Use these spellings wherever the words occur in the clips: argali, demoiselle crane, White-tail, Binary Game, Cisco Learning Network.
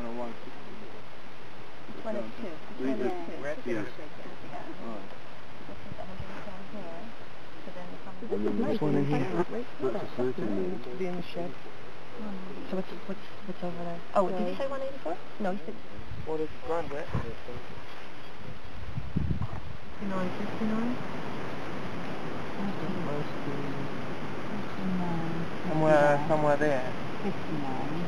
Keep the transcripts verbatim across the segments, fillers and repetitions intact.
on a one. One of two. Three two. Yeah. And then this one in here. To be in the shed. So what's what's what's over there? Oh, did you say one eighty four? No, you said. What is one wet? Fifty-nine, fifty-nine. Somewhere, somewhere there. Fifty-nine.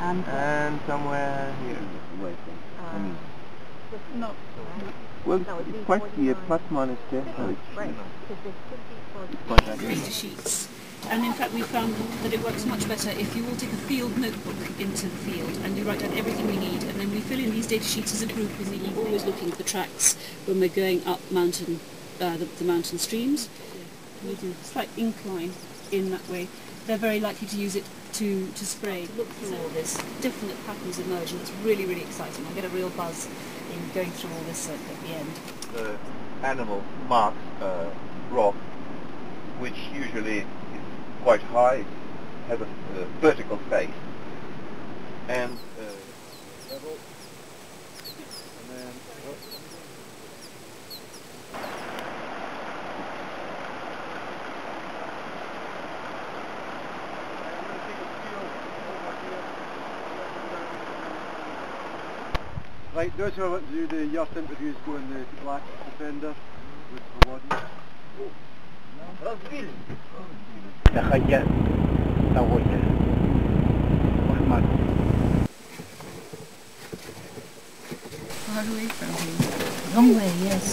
And, and somewhere here. Wait. I mean. Not. Well, no, it's, it's quite the plus minus there. Oh, right. Greater sheets. And in fact we found that it works much better if you all take a field notebook into the field and you write down everything we need, and then we fill in these data sheets as a group in the evening. We're always looking at the tracks when we're going up mountain, uh, the, the mountain streams. We do a slight incline in that way. They're very likely to use it to, to spray. To look through all this, definite patterns emerge, and it's really, really exciting. I get a real buzz in going through all this at, at the end. The animal marks uh, rock, which usually quite high, has a uh, vertical face, and uh, level, and then oh. Right, those who want to do the yacht interviews go in the black defender with the body. Разбили. Находя довольно формат. Far away from here. Long way, yes.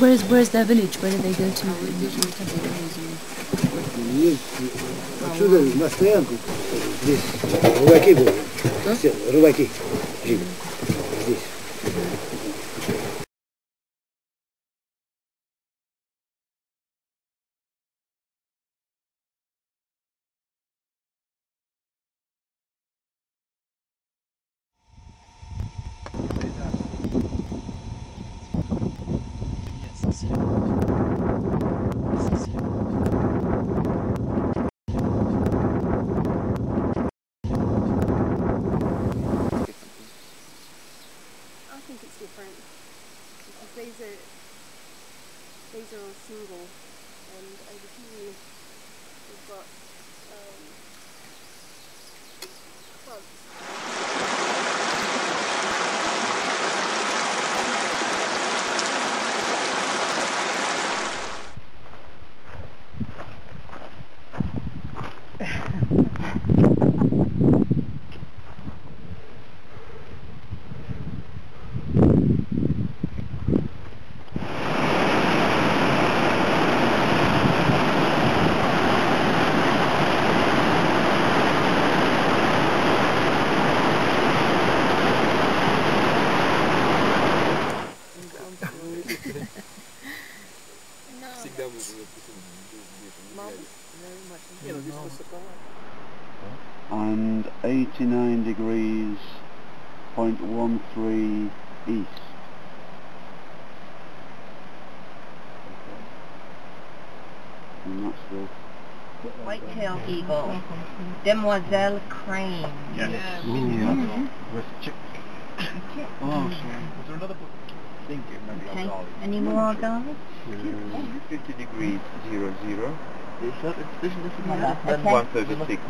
Where is where is their village? Where do they go to? Отсюда на стоянку. Здесь рыбаки были. Все, рыбаки жили. Здесь. These are these are all single, and over here we've got um, and eighty-nine degrees point one three east. And that's the white-tail eagle, demoiselle crane. Yes. Yeah. Mm-hmm. With chick. Oh, sorry. Is there another book? Thank you. Okay. Any more argali? Fifty degrees zero zero. This is this is this is one thirty-six.